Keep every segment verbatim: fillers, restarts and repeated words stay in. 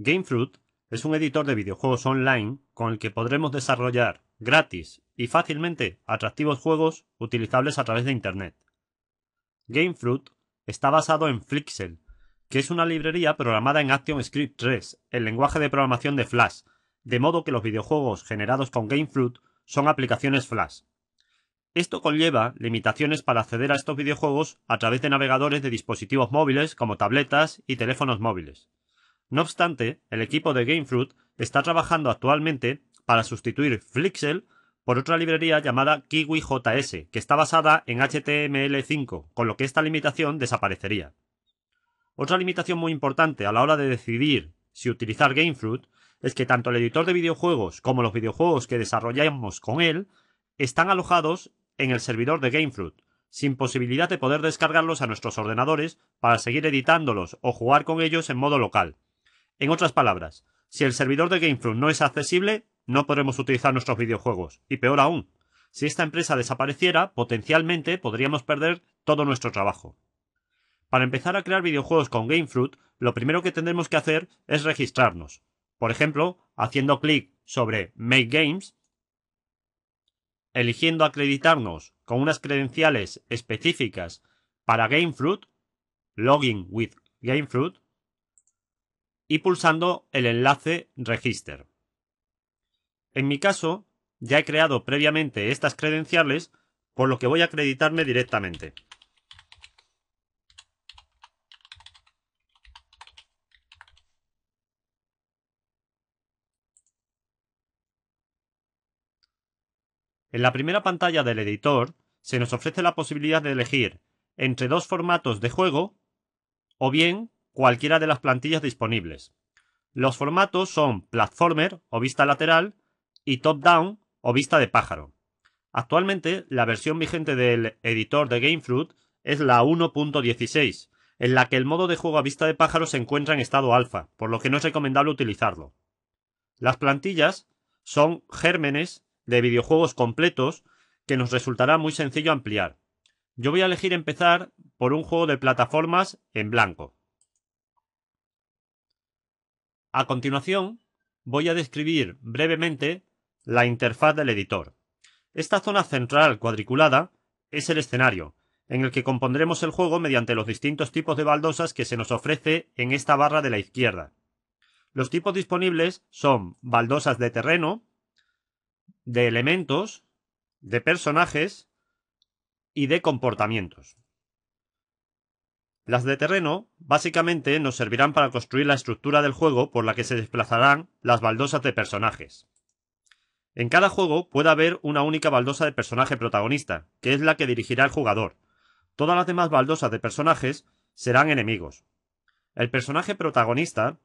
Gamefruit es un editor de videojuegos online con el que podremos desarrollar gratis y fácilmente atractivos juegos utilizables a través de Internet. Gamefruit está basado en Flixel, que es una librería programada en ActionScript tres, el lenguaje de programación de Flash, de modo que los videojuegos generados con Gamefruit son aplicaciones Flash. Esto conlleva limitaciones para acceder a estos videojuegos a través de navegadores de dispositivos móviles como tabletas y teléfonos móviles. No obstante, el equipo de Gamefruit está trabajando actualmente para sustituir Flixel por otra librería llamada KiwiJS, que está basada en H T M L cinco, con lo que esta limitación desaparecería. Otra limitación muy importante a la hora de decidir si utilizar Gamefruit es que tanto el editor de videojuegos como los videojuegos que desarrollamos con él están alojados en el servidor de Gamefruit, sin posibilidad de poder descargarlos a nuestros ordenadores para seguir editándolos o jugar con ellos en modo local. En otras palabras, si el servidor de Gamefruit no es accesible, no podremos utilizar nuestros videojuegos. Y peor aún, si esta empresa desapareciera, potencialmente podríamos perder todo nuestro trabajo. Para empezar a crear videojuegos con Gamefruit, lo primero que tendremos que hacer es registrarnos. Por ejemplo, haciendo clic sobre Make Games, eligiendo acreditarnos con unas credenciales específicas para Gamefruit, Login with Gamefruit, y pulsando el enlace Register. En mi caso, ya he creado previamente estas credenciales, por lo que voy a acreditarme directamente. En la primera pantalla del editor se nos ofrece la posibilidad de elegir entre dos formatos de juego o bien cualquiera de las plantillas disponibles. Los formatos son platformer o vista lateral y top-down o vista de pájaro. Actualmente la versión vigente del editor de Gamefruit es la uno punto dieciséis, en la que el modo de juego a vista de pájaro se encuentra en estado alfa, por lo que no es recomendable utilizarlo. Las plantillas son gérmenes de videojuegos completos que nos resultará muy sencillo ampliar. Yo voy a elegir empezar por un juego de plataformas en blanco. A continuación, voy a describir brevemente la interfaz del editor. Esta zona central cuadriculada es el escenario, en el que compondremos el juego mediante los distintos tipos de baldosas que se nos ofrece en esta barra de la izquierda. Los tipos disponibles son baldosas de terreno, de elementos, de personajes y de comportamientos. Las de terreno básicamente nos servirán para construir la estructura del juego por la que se desplazarán las baldosas de personajes. En cada juego puede haber una única baldosa de personaje protagonista, que es la que dirigirá el jugador. Todas las demás baldosas de personajes serán enemigos. El personaje protagonista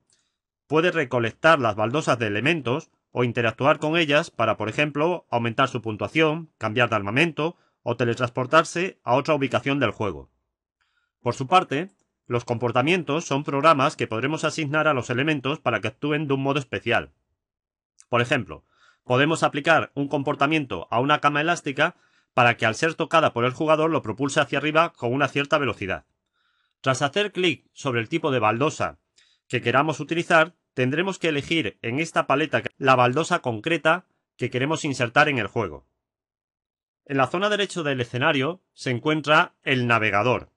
puede recolectar las baldosas de elementos o interactuar con ellas para, por ejemplo, aumentar su puntuación, cambiar de armamento o teletransportarse a otra ubicación del juego. Por su parte, los comportamientos son programas que podremos asignar a los elementos para que actúen de un modo especial. Por ejemplo, podemos aplicar un comportamiento a una cama elástica para que al ser tocada por el jugador lo propulse hacia arriba con una cierta velocidad. Tras hacer clic sobre el tipo de baldosa que queramos utilizar, tendremos que elegir en esta paleta la baldosa concreta que queremos insertar en el juego. En la zona derecha del escenario se encuentra el navegador,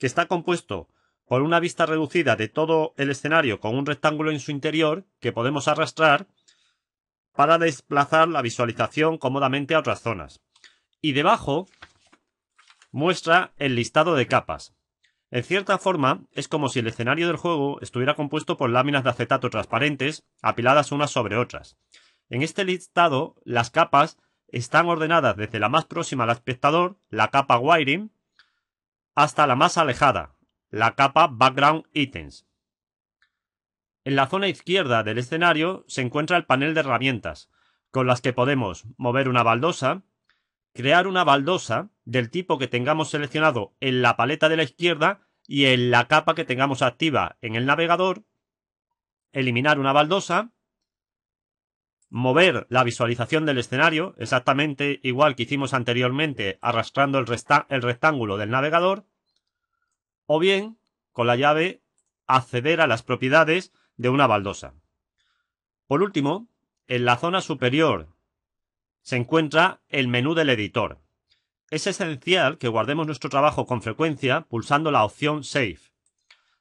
que está compuesto por una vista reducida de todo el escenario con un rectángulo en su interior que podemos arrastrar para desplazar la visualización cómodamente a otras zonas. Y debajo muestra el listado de capas. En cierta forma, es como si el escenario del juego estuviera compuesto por láminas de acetato transparentes apiladas unas sobre otras. En este listado, las capas están ordenadas desde la más próxima al espectador, la capa Wiring, hasta la más alejada, la capa Background Items. En la zona izquierda del escenario se encuentra el panel de herramientas, con las que podemos mover una baldosa, crear una baldosa del tipo que tengamos seleccionado en la paleta de la izquierda y en la capa que tengamos activa en el navegador, eliminar una baldosa, mover la visualización del escenario exactamente igual que hicimos anteriormente arrastrando el, el rectángulo del navegador, o bien con la llave acceder a las propiedades de una baldosa. Por último, en la zona superior se encuentra el menú del editor. Es esencial que guardemos nuestro trabajo con frecuencia pulsando la opción Save.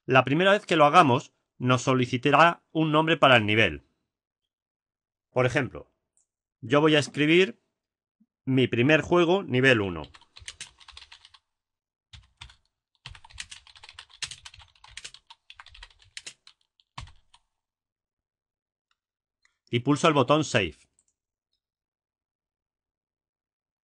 La primera vez que lo hagamos, nos solicitará un nombre para el nivel. Por ejemplo, yo voy a escribir mi primer juego nivel uno. Y pulso el botón Save.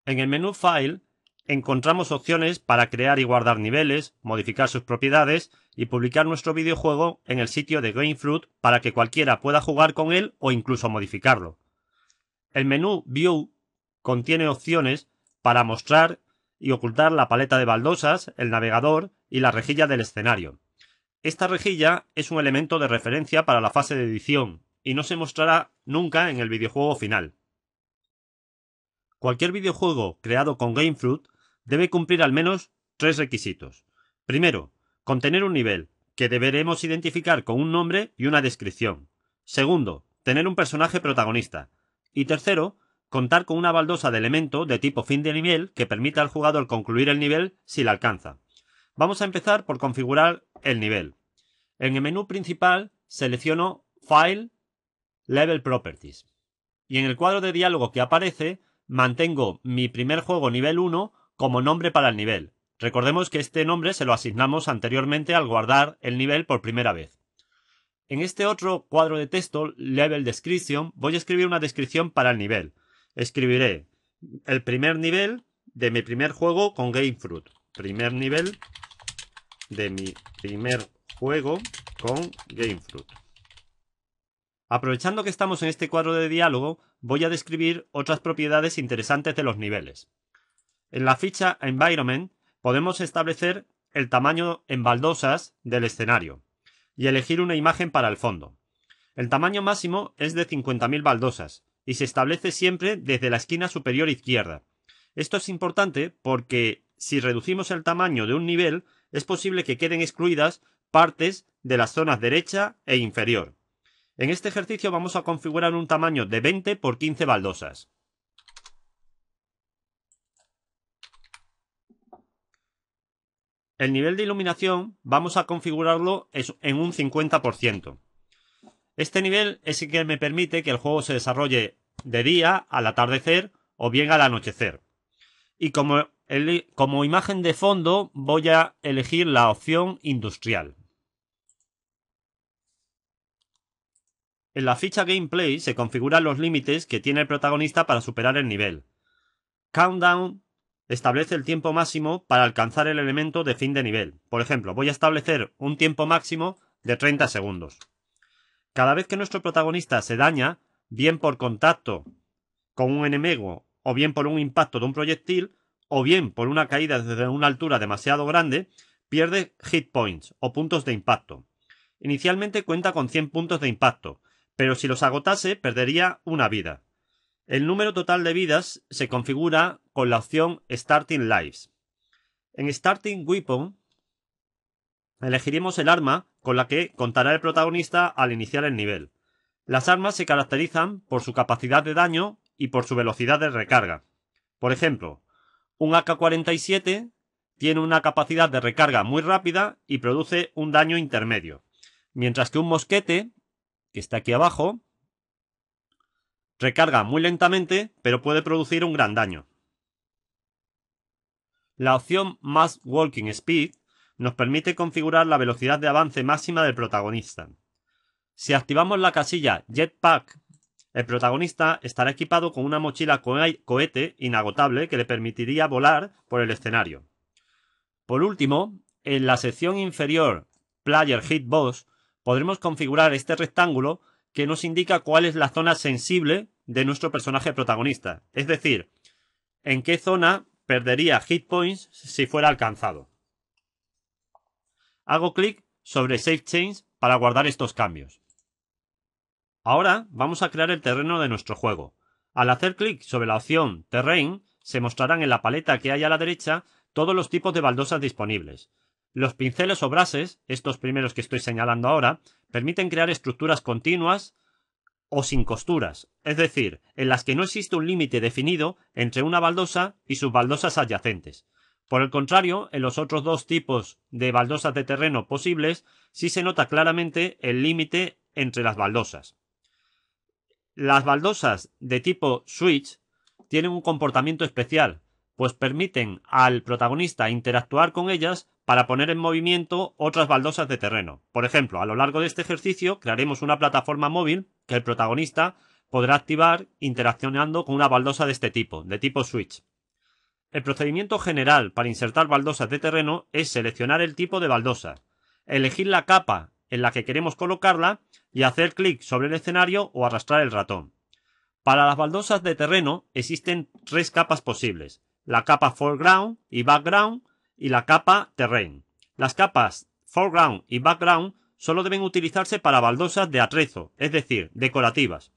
En el menú File encontramos opciones para crear y guardar niveles, modificar sus propiedades y publicar nuestro videojuego en el sitio de Gamefruit para que cualquiera pueda jugar con él o incluso modificarlo. El menú View contiene opciones para mostrar y ocultar la paleta de baldosas, el navegador y la rejilla del escenario. Esta rejilla es un elemento de referencia para la fase de edición y no se mostrará nunca en el videojuego final. Cualquier videojuego creado con Gamefruit debe cumplir al menos tres requisitos. Primero, contener un nivel, que deberemos identificar con un nombre y una descripción. Segundo, tener un personaje protagonista. Y tercero, contar con una baldosa de elemento de tipo fin de nivel que permita al jugador concluir el nivel si la alcanza. Vamos a empezar por configurar el nivel. En el menú principal selecciono File, Level Properties. Y en el cuadro de diálogo que aparece, mantengo mi primer juego nivel uno como nombre para el nivel. Recordemos que este nombre se lo asignamos anteriormente al guardar el nivel por primera vez. En este otro cuadro de texto, Level Description, voy a escribir una descripción para el nivel. Escribiré el primer nivel de mi primer juego con Gamefruit. Primer nivel de mi primer juego con Gamefruit. Aprovechando que estamos en este cuadro de diálogo, voy a describir otras propiedades interesantes de los niveles. En la ficha Environment podemos establecer el tamaño en baldosas del escenario y elegir una imagen para el fondo. El tamaño máximo es de cincuenta mil baldosas y se establece siempre desde la esquina superior izquierda. Esto es importante porque si reducimos el tamaño de un nivel es posible que queden excluidas partes de las zonas derecha e inferior. En este ejercicio vamos a configurar un tamaño de veinte por quince baldosas. El nivel de iluminación vamos a configurarlo en un cincuenta por ciento. Este nivel es el que me permite que el juego se desarrolle de día, al atardecer o bien al anochecer. Y como, el, como imagen de fondo voy a elegir la opción industrial. En la ficha Gameplay se configuran los límites que tiene el protagonista para superar el nivel. Countdown establece el tiempo máximo para alcanzar el elemento de fin de nivel. Por ejemplo, voy a establecer un tiempo máximo de treinta segundos. Cada vez que nuestro protagonista se daña, bien por contacto con un enemigo, o bien por un impacto de un proyectil, o bien por una caída desde una altura demasiado grande, pierde hit points o puntos de impacto. Inicialmente cuenta con cien puntos de impacto, pero si los agotase perdería una vida. El número total de vidas se configura con la opción Starting Lives. En Starting Weapon elegiremos el arma con la que contará el protagonista al iniciar el nivel. Las armas se caracterizan por su capacidad de daño y por su velocidad de recarga. Por ejemplo, un A K cuarenta y siete tiene una capacidad de recarga muy rápida y produce un daño intermedio, mientras que un mosquete, que está aquí abajo, recarga muy lentamente, pero puede producir un gran daño. La opción Max Walking Speed nos permite configurar la velocidad de avance máxima del protagonista. Si activamos la casilla Jetpack, el protagonista estará equipado con una mochila co- cohete inagotable que le permitiría volar por el escenario. Por último, en la sección inferior Player Hitbox, podremos configurar este rectángulo que nos indica cuál es la zona sensible de nuestro personaje protagonista, es decir, en qué zona perdería hit points si fuera alcanzado. Hago clic sobre Save Change para guardar estos cambios. Ahora vamos a crear el terreno de nuestro juego. Al hacer clic sobre la opción Terrain, se mostrarán en la paleta que hay a la derecha todos los tipos de baldosas disponibles. Los pinceles o brushes, estos primeros que estoy señalando ahora, permiten crear estructuras continuas o sin costuras, es decir, en las que no existe un límite definido entre una baldosa y sus baldosas adyacentes. Por el contrario, en los otros dos tipos de baldosas de terreno posibles, sí se nota claramente el límite entre las baldosas. Las baldosas de tipo switch tienen un comportamiento especial, pues permiten al protagonista interactuar con ellas para poner en movimiento otras baldosas de terreno. Por ejemplo, a lo largo de este ejercicio crearemos una plataforma móvil que el protagonista podrá activar interaccionando con una baldosa de este tipo, de tipo switch. El procedimiento general para insertar baldosas de terreno es seleccionar el tipo de baldosa, elegir la capa en la que queremos colocarla y hacer clic sobre el escenario o arrastrar el ratón. Para las baldosas de terreno existen tres capas posibles: la capa foreground y background y la capa terrain. Las capas foreground y background solo deben utilizarse para baldosas de atrezo, es decir, decorativas.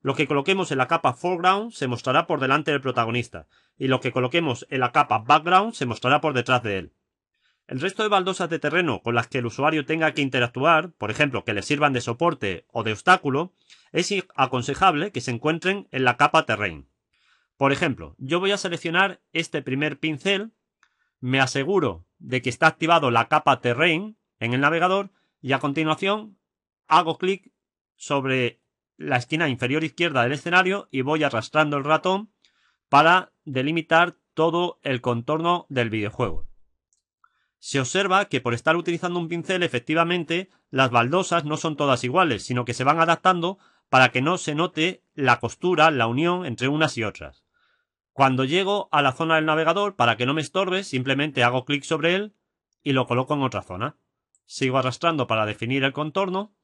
Lo que coloquemos en la capa foreground se mostrará por delante del protagonista y lo que coloquemos en la capa background se mostrará por detrás de él. El resto de baldosas de terreno con las que el usuario tenga que interactuar, por ejemplo, que le sirvan de soporte o de obstáculo, es aconsejable que se encuentren en la capa terrain. Por ejemplo, yo voy a seleccionar este primer pincel, me aseguro de que está activado la capa terrain en el navegador y a continuación hago clic sobre la esquina inferior izquierda del escenario y voy arrastrando el ratón para delimitar todo el contorno del videojuego. Se observa que por estar utilizando un pincel, efectivamente, las baldosas no son todas iguales, sino que se van adaptando para que no se note la costura, la unión entre unas y otras. Cuando llego a la zona del navegador, para que no me estorbe, simplemente hago clic sobre él y lo coloco en otra zona. Sigo arrastrando para definir el contorno.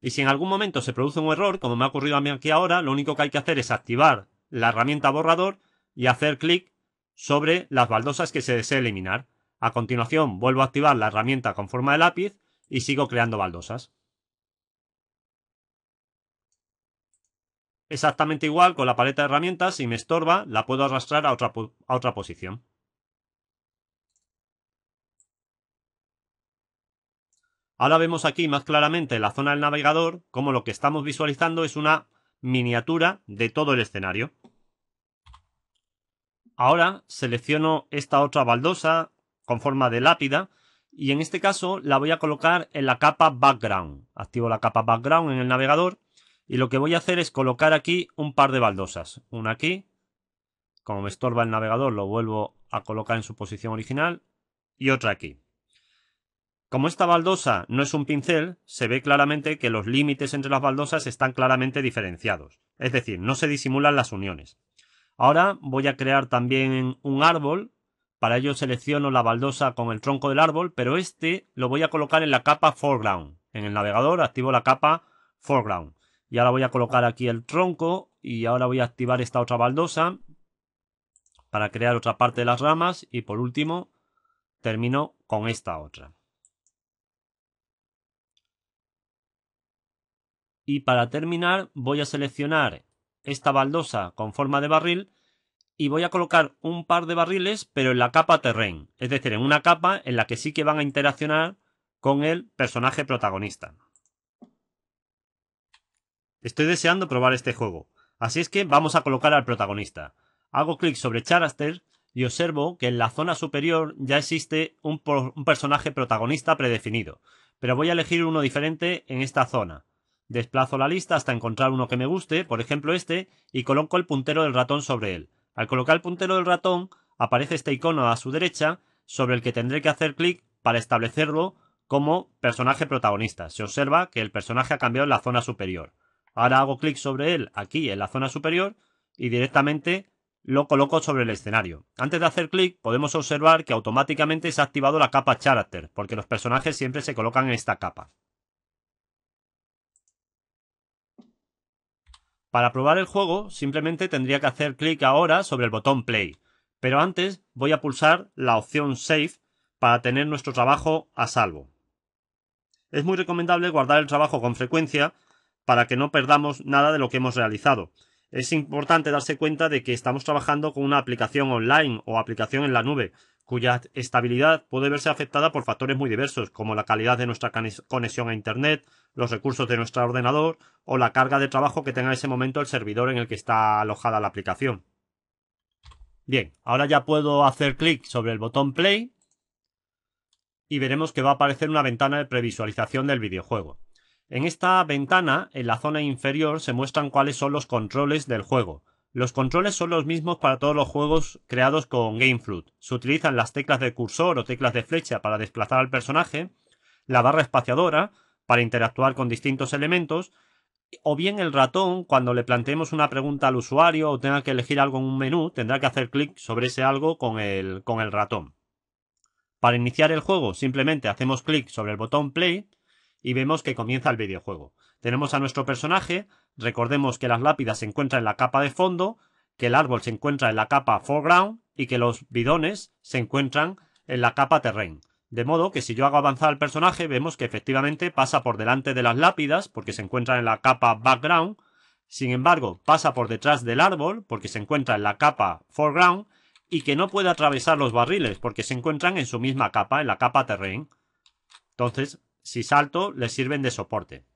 Y si en algún momento se produce un error, como me ha ocurrido a mí aquí ahora, lo único que hay que hacer es activar la herramienta borrador y hacer clic sobre las baldosas que se desee eliminar. A continuación vuelvo a activar la herramienta con forma de lápiz y sigo creando baldosas. Exactamente igual con la paleta de herramientas, si me estorba la puedo arrastrar a otra, a otra posición. Ahora vemos aquí más claramente en la zona del navegador como lo que estamos visualizando es una miniatura de todo el escenario. Ahora selecciono esta otra baldosa con forma de lápida y en este caso la voy a colocar en la capa background. Activo la capa background en el navegador y lo que voy a hacer es colocar aquí un par de baldosas. Una aquí, como me estorba el navegador lo vuelvo a colocar en su posición original, y otra aquí. Como esta baldosa no es un pincel, se ve claramente que los límites entre las baldosas están claramente diferenciados. Es decir, no se disimulan las uniones. Ahora voy a crear también un árbol. Para ello selecciono la baldosa con el tronco del árbol, pero este lo voy a colocar en la capa foreground. En el navegador activo la capa foreground. Y ahora voy a colocar aquí el tronco y ahora voy a activar esta otra baldosa para crear otra parte de las ramas y por último termino con esta otra. Y para terminar voy a seleccionar esta baldosa con forma de barril y voy a colocar un par de barriles pero en la capa terrain, es decir, en una capa en la que sí que van a interaccionar con el personaje protagonista. Estoy deseando probar este juego, así es que vamos a colocar al protagonista. Hago clic sobre Character y observo que en la zona superior ya existe un, un personaje protagonista predefinido, pero voy a elegir uno diferente en esta zona. Desplazo la lista hasta encontrar uno que me guste, por ejemplo este, y coloco el puntero del ratón sobre él. Al colocar el puntero del ratón aparece este icono a su derecha sobre el que tendré que hacer clic para establecerlo como personaje protagonista. Se observa que el personaje ha cambiado en la zona superior. Ahora hago clic sobre él aquí en la zona superior y directamente lo coloco sobre el escenario. Antes de hacer clic podemos observar que automáticamente se ha activado la capa Character porque los personajes siempre se colocan en esta capa. Para probar el juego simplemente tendría que hacer clic ahora sobre el botón play, pero antes voy a pulsar la opción save para tener nuestro trabajo a salvo. Es muy recomendable guardar el trabajo con frecuencia para que no perdamos nada de lo que hemos realizado. es importante darse cuenta de que estamos trabajando con una aplicación online o aplicación en la nube, cuya estabilidad puede verse afectada por factores muy diversos, como la calidad de nuestra conexión a Internet, los recursos de nuestro ordenador o la carga de trabajo que tenga en ese momento el servidor en el que está alojada la aplicación. Bien, ahora ya puedo hacer clic sobre el botón Play y veremos que va a aparecer una ventana de previsualización del videojuego. En esta ventana, en la zona inferior, se muestran cuáles son los controles del juego. Los controles son los mismos para todos los juegos creados con GameFlood. Se utilizan las teclas de cursor o teclas de flecha para desplazar al personaje, la barra espaciadora para interactuar con distintos elementos, o bien el ratón cuando le planteemos una pregunta al usuario o tenga que elegir algo en un menú, tendrá que hacer clic sobre ese algo con el, con el ratón. Para iniciar el juego, simplemente hacemos clic sobre el botón Play y vemos que comienza el videojuego. Tenemos a nuestro personaje. Recordemos que las lápidas se encuentran en la capa de fondo, que el árbol se encuentra en la capa foreground y que los bidones se encuentran en la capa terrain. De modo que si yo hago avanzar al personaje, vemos que efectivamente pasa por delante de las lápidas porque se encuentra en la capa background. Sin embargo, pasa por detrás del árbol porque se encuentra en la capa foreground y que no puede atravesar los barriles porque se encuentran en su misma capa, en la capa terrain. Entonces, si salto, le sirven de soporte.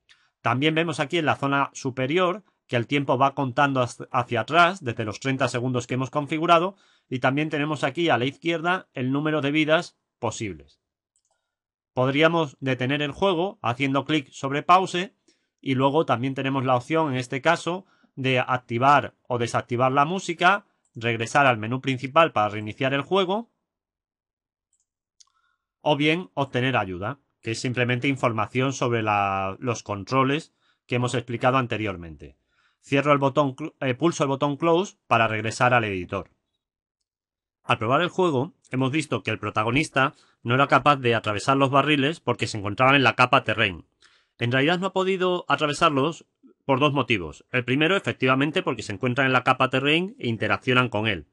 También vemos aquí en la zona superior que el tiempo va contando hacia atrás desde los treinta segundos que hemos configurado y también tenemos aquí a la izquierda el número de vidas posibles. Podríamos detener el juego haciendo clic sobre pause y luego también tenemos la opción en este caso de activar o desactivar la música, regresar al menú principal para reiniciar el juego o bien obtener ayuda, que es simplemente información sobre la, los controles que hemos explicado anteriormente. Cierro el botón, eh, pulso el botón Close para regresar al editor. Al probar el juego, hemos visto que el protagonista no era capaz de atravesar los barriles porque se encontraban en la capa terrain. En realidad no ha podido atravesarlos por dos motivos. El primero, efectivamente, porque se encuentran en la capa terrain e interaccionan con él.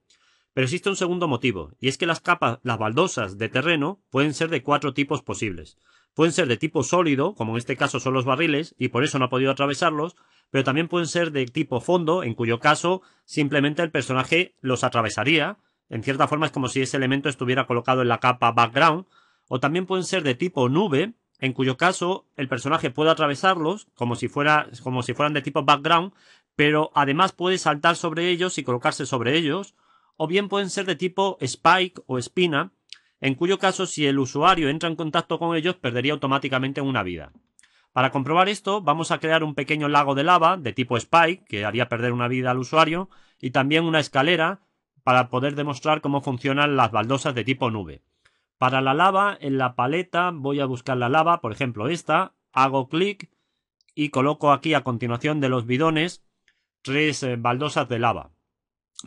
Pero existe un segundo motivo, y es que las capas, las baldosas de terreno pueden ser de cuatro tipos posibles. Pueden ser de tipo sólido, como en este caso son los barriles, y por eso no ha podido atravesarlos, pero también pueden ser de tipo fondo, en cuyo caso simplemente el personaje los atravesaría. En cierta forma es como si ese elemento estuviera colocado en la capa background. O también pueden ser de tipo nube, en cuyo caso el personaje puede atravesarlos como si fuera, como si fueran de tipo background, pero además puede saltar sobre ellos y colocarse sobre ellos. O bien pueden ser de tipo spike o espina, en cuyo caso si el usuario entra en contacto con ellos perdería automáticamente una vida. Para comprobar esto vamos a crear un pequeño lago de lava de tipo spike que haría perder una vida al usuario y también una escalera para poder demostrar cómo funcionan las baldosas de tipo nube. Para la lava en la paleta voy a buscar la lava, por ejemplo esta, hago clic y coloco aquí a continuación de los bidones tres baldosas de lava.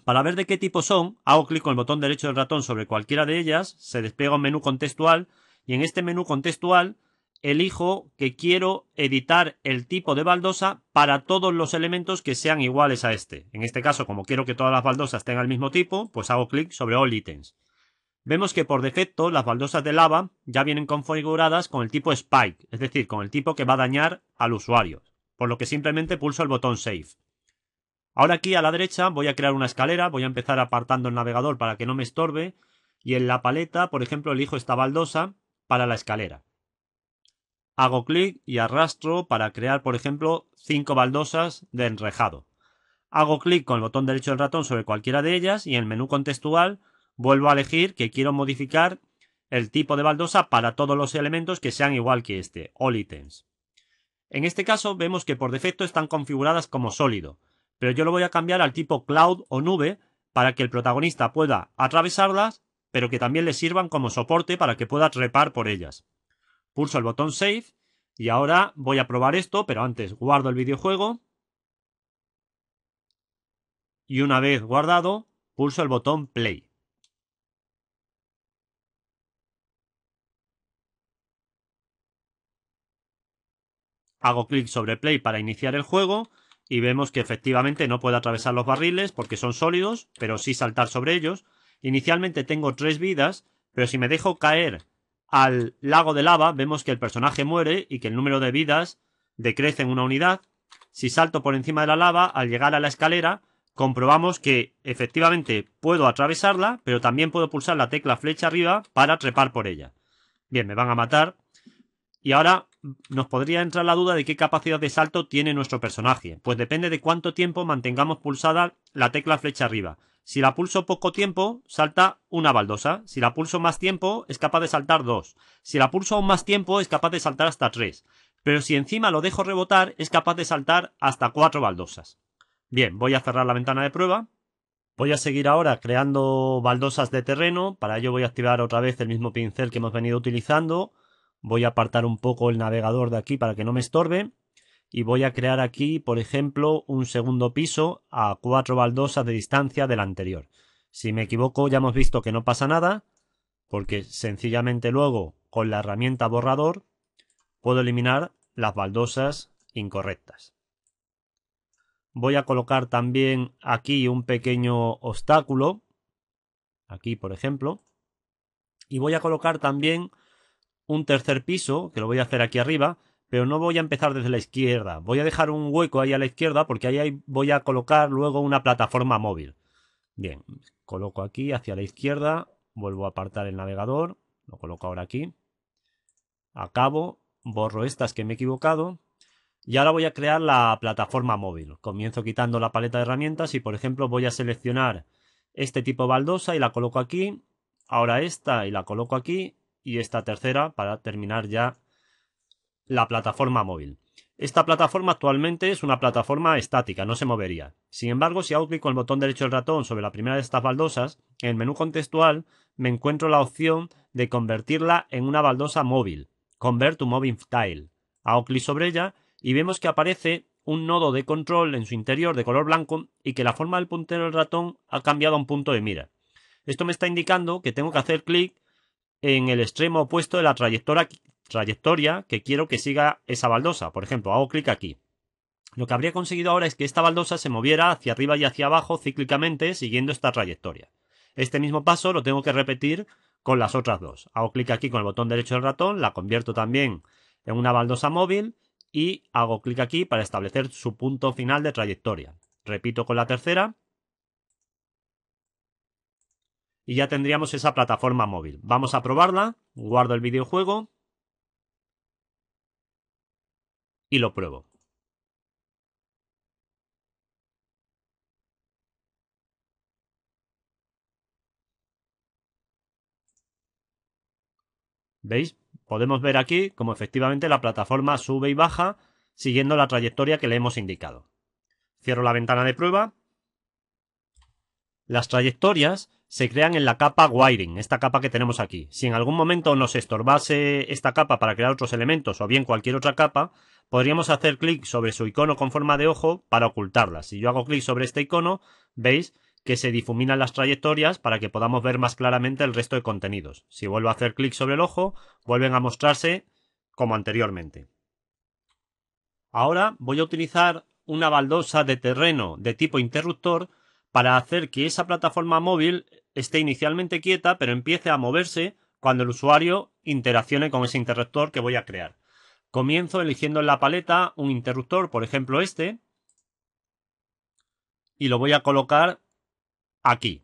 Para ver de qué tipo son, hago clic con el botón derecho del ratón sobre cualquiera de ellas, se despliega un menú contextual y en este menú contextual elijo que quiero editar el tipo de baldosa para todos los elementos que sean iguales a este. En este caso, como quiero que todas las baldosas tengan el mismo tipo, pues hago clic sobre All Items. Vemos que por defecto las baldosas de lava ya vienen configuradas con el tipo Spike, es decir, con el tipo que va a dañar al usuario, por lo que simplemente pulso el botón Save. Ahora aquí a la derecha voy a crear una escalera, voy a empezar apartando el navegador para que no me estorbe y en la paleta, por ejemplo, elijo esta baldosa para la escalera. Hago clic y arrastro para crear, por ejemplo, cinco baldosas de enrejado. Hago clic con el botón derecho del ratón sobre cualquiera de ellas y en el menú contextual vuelvo a elegir que quiero modificar el tipo de baldosa para todos los elementos que sean igual que este, All Items. En este caso vemos que por defecto están configuradas como sólido, pero yo lo voy a cambiar al tipo cloud o nube para que el protagonista pueda atravesarlas, pero que también le sirvan como soporte para que pueda trepar por ellas. Pulso el botón Save y ahora voy a probar esto, pero antes guardo el videojuego. Y una vez guardado, pulso el botón Play. Hago clic sobre Play para iniciar el juego. Y vemos que efectivamente no puedo atravesar los barriles porque son sólidos, pero sí saltar sobre ellos. Inicialmente tengo tres vidas, pero si me dejo caer al lago de lava, vemos que el personaje muere y que el número de vidas decrece en una unidad. Si salto por encima de la lava, al llegar a la escalera, comprobamos que efectivamente puedo atravesarla, pero también puedo pulsar la tecla flecha arriba para trepar por ella. Bien, me van a matar. Y ahora nos podría entrar la duda de qué capacidad de salto tiene nuestro personaje. Pues depende de cuánto tiempo mantengamos pulsada la tecla flecha arriba. Si la pulso poco tiempo, salta una baldosa. Si la pulso más tiempo, es capaz de saltar dos. Si la pulso aún más tiempo, es capaz de saltar hasta tres. Pero si encima lo dejo rebotar, es capaz de saltar hasta cuatro baldosas. Bien, voy a cerrar la ventana de prueba. Voy a seguir ahora creando baldosas de terreno. Para ello voy a activar otra vez el mismo pincel que hemos venido utilizando. Voy a apartar un poco el navegador de aquí para que no me estorbe. Y voy a crear aquí, por ejemplo, un segundo piso a cuatro baldosas de distancia del anterior. Si me equivoco, ya hemos visto que no pasa nada, porque sencillamente luego, con la herramienta borrador, puedo eliminar las baldosas incorrectas. Voy a colocar también aquí un pequeño obstáculo, aquí por ejemplo, y voy a colocar también un tercer piso, que lo voy a hacer aquí arriba, pero no voy a empezar desde la izquierda. Voy a dejar un hueco ahí a la izquierda porque ahí voy a colocar luego una plataforma móvil. Bien, coloco aquí hacia la izquierda, vuelvo a apartar el navegador, lo coloco ahora aquí, acabo, borro estas que me he equivocado. Y ahora voy a crear la plataforma móvil. Comienzo quitando la paleta de herramientas y, por ejemplo, voy a seleccionar este tipo de baldosa y la coloco aquí. Ahora esta y la coloco aquí. Y esta tercera para terminar ya la plataforma móvil. Esta plataforma actualmente es una plataforma estática, no se movería. Sin embargo, si hago clic con el botón derecho del ratón sobre la primera de estas baldosas, en el menú contextual me encuentro la opción de convertirla en una baldosa móvil. Convert to Moving Tile. Hago clic sobre ella. Y vemos que aparece un nodo de control en su interior de color blanco y que la forma del puntero del ratón ha cambiado a un punto de mira. Esto me está indicando que tengo que hacer clic en el extremo opuesto de la trayectoria, trayectoria que quiero que siga esa baldosa. Por ejemplo, hago clic aquí. Lo que habría conseguido ahora es que esta baldosa se moviera hacia arriba y hacia abajo cíclicamente siguiendo esta trayectoria. Este mismo paso lo tengo que repetir con las otras dos. Hago clic aquí con el botón derecho del ratón, la convierto también en una baldosa móvil. Y hago clic aquí para establecer su punto final de trayectoria. Repito con la tercera. Y ya tendríamos esa plataforma móvil. Vamos a probarla. Guardo el videojuego. Y lo pruebo. ¿Veis? Podemos ver aquí cómo efectivamente la plataforma sube y baja siguiendo la trayectoria que le hemos indicado. Cierro la ventana de prueba. Las trayectorias se crean en la capa Wiring, esta capa que tenemos aquí. Si en algún momento nos estorbase esta capa para crear otros elementos o bien cualquier otra capa, podríamos hacer clic sobre su icono con forma de ojo para ocultarla. Si yo hago clic sobre este icono, veis que se difuminan las trayectorias para que podamos ver más claramente el resto de contenidos. Si vuelvo a hacer clic sobre el ojo, vuelven a mostrarse como anteriormente. Ahora voy a utilizar una baldosa de terreno de tipo interruptor para hacer que esa plataforma móvil esté inicialmente quieta, pero empiece a moverse cuando el usuario interaccione con ese interruptor que voy a crear. Comienzo eligiendo en la paleta un interruptor, por ejemplo este, y lo voy a colocar aquí.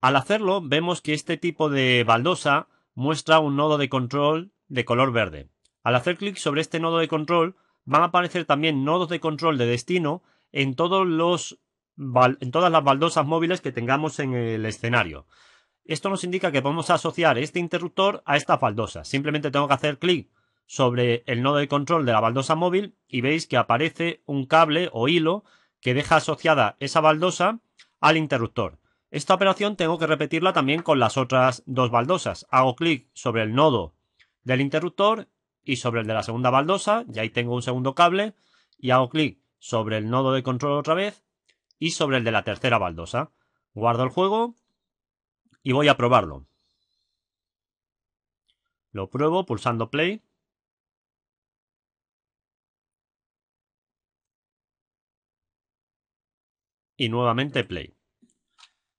Al hacerlo, vemos que este tipo de baldosa muestra un nodo de control de color verde. Al hacer clic sobre este nodo de control, van a aparecer también nodos de control de destino en, todos los, en todas las baldosas móviles que tengamos en el escenario. Esto nos indica que podemos asociar este interruptor a estas baldosas. Simplemente tengo que hacer clic sobre el nodo de control de la baldosa móvil y veis que aparece un cable o hilo que deja asociada esa baldosa al interruptor. Esta operación tengo que repetirla también con las otras dos baldosas. Hago clic sobre el nodo del interruptor y sobre el de la segunda baldosa, y ahí tengo un segundo cable, y hago clic sobre el nodo de control otra vez y sobre el de la tercera baldosa. Guardo el juego y voy a probarlo. Lo pruebo pulsando play. Y nuevamente play.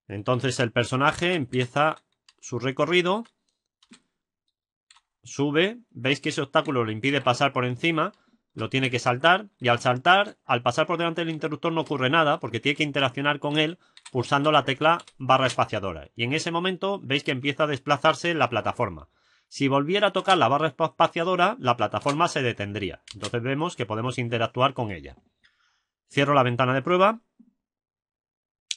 Entonces el personaje empieza su recorrido, sube, veis que ese obstáculo le impide pasar por encima, lo tiene que saltar, y al saltar, al pasar por delante del interruptor no ocurre nada porque tiene que interaccionar con él pulsando la tecla barra espaciadora, y en ese momento veis que empieza a desplazarse la plataforma. Si volviera a tocar la barra espaciadora, la plataforma se detendría, entonces vemos que podemos interactuar con ella. Cierro la ventana de prueba.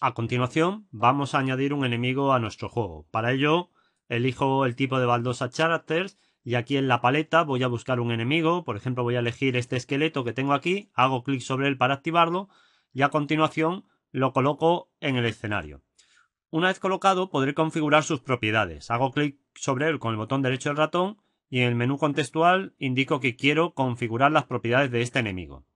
A continuación vamos a añadir un enemigo a nuestro juego. Para ello elijo el tipo de baldosa Characters y aquí en la paleta voy a buscar un enemigo. Por ejemplo, voy a elegir este esqueleto que tengo aquí, hago clic sobre él para activarlo y a continuación lo coloco en el escenario. Una vez colocado podré configurar sus propiedades. Hago clic sobre él con el botón derecho del ratón y en el menú contextual indico que quiero configurar las propiedades de este enemigo.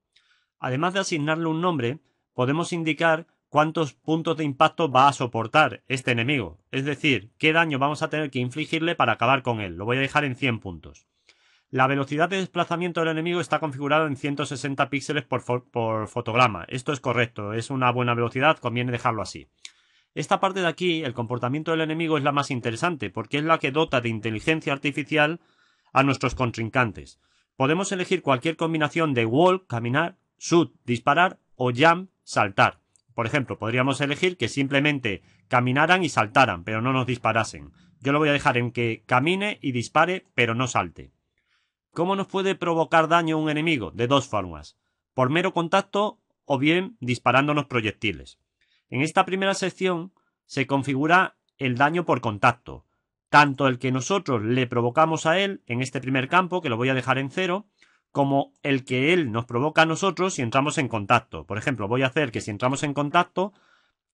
Además de asignarle un nombre, podemos indicar cuántos puntos de impacto va a soportar este enemigo, es decir, qué daño vamos a tener que infligirle para acabar con él. Lo voy a dejar en cien puntos. La velocidad de desplazamiento del enemigo está configurada en ciento sesenta píxeles por, fo por fotograma. Esto es correcto, es una buena velocidad, conviene dejarlo así. Esta parte de aquí, el comportamiento del enemigo, es la más interesante porque es la que dota de inteligencia artificial a nuestros contrincantes. Podemos elegir cualquier combinación de walk, caminar, shoot, disparar o jump, saltar. Por ejemplo, podríamos elegir que simplemente caminaran y saltaran, pero no nos disparasen. Yo lo voy a dejar en que camine y dispare, pero no salte. ¿Cómo nos puede provocar daño un enemigo? De dos formas. Por mero contacto o bien disparándonos proyectiles. En esta primera sección se configura el daño por contacto. Tanto el que nosotros le provocamos a él en este primer campo, que lo voy a dejar en cero, como el que él nos provoca a nosotros si entramos en contacto. Por ejemplo, voy a hacer que si entramos en contacto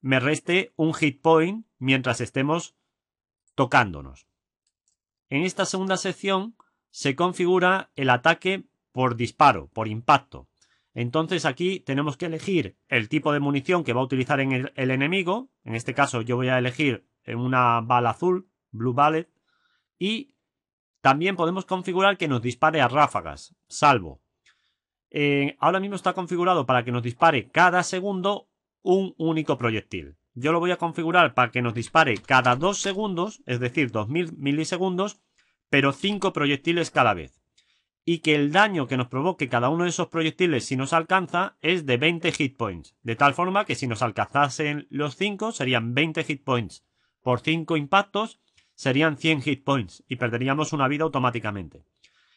me reste un hit point mientras estemos tocándonos. En esta segunda sección se configura el ataque por disparo, por impacto. Entonces aquí tenemos que elegir el tipo de munición que va a utilizar en el, el enemigo. En este caso yo voy a elegir una bala azul, Blue Bullet, y también podemos configurar que nos dispare a ráfagas, salvo. Eh, ahora mismo está configurado para que nos dispare cada segundo un único proyectil. Yo lo voy a configurar para que nos dispare cada dos segundos, es decir, dos mil milisegundos, pero cinco proyectiles cada vez. Y que el daño que nos provoque cada uno de esos proyectiles si nos alcanza es de veinte hit points. De tal forma que si nos alcanzasen los cinco serían veinte hit points por cinco impactos. Serían cien hit points y perderíamos una vida automáticamente.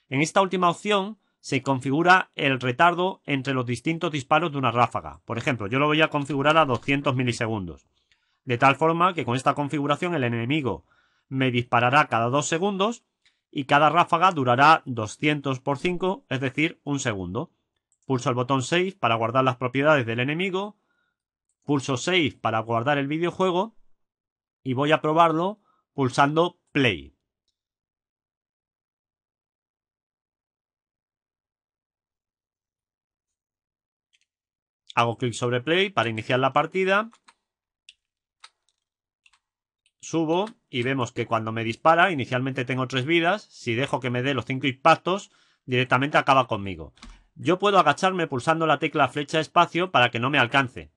En esta última opción se configura el retardo entre los distintos disparos de una ráfaga. Por ejemplo, yo lo voy a configurar a doscientos milisegundos. De tal forma que con esta configuración el enemigo me disparará cada dos segundos y cada ráfaga durará doscientos por cinco, es decir, un segundo. Pulso el botón Save para guardar las propiedades del enemigo. Pulso Save para guardar el videojuego. Y voy a probarlo pulsando play. Hago clic sobre play para iniciar la partida. Subo y vemos que cuando me dispara, inicialmente tengo tres vidas. Si dejo que me dé los cinco impactos, directamente acaba conmigo. Yo puedo agacharme pulsando la tecla flecha espacio para que no me alcance.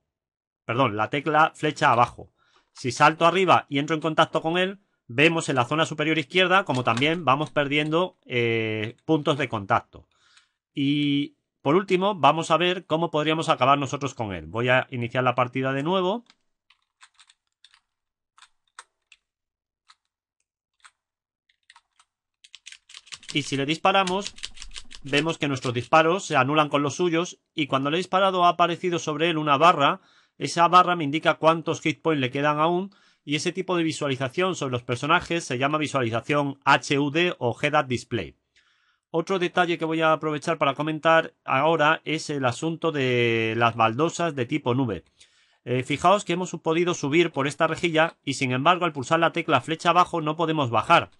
Perdón, la tecla flecha abajo. Si salto arriba y entro en contacto con él, vemos en la zona superior izquierda como también vamos perdiendo eh, puntos de contacto. Y por último vamos a ver cómo podríamos acabar nosotros con él. Voy a iniciar la partida de nuevo. Y si le disparamos, vemos que nuestros disparos se anulan con los suyos y cuando le he disparado ha aparecido sobre él una barra. Esa barra me indica cuántos hit points le quedan aún. Y ese tipo de visualización sobre los personajes se llama visualización H U D o Head-Up Display. Otro detalle que voy a aprovechar para comentar ahora es el asunto de las baldosas de tipo nube. Eh, fijaos que hemos podido subir por esta rejilla y sin embargo al pulsar la tecla flecha abajo no podemos bajar.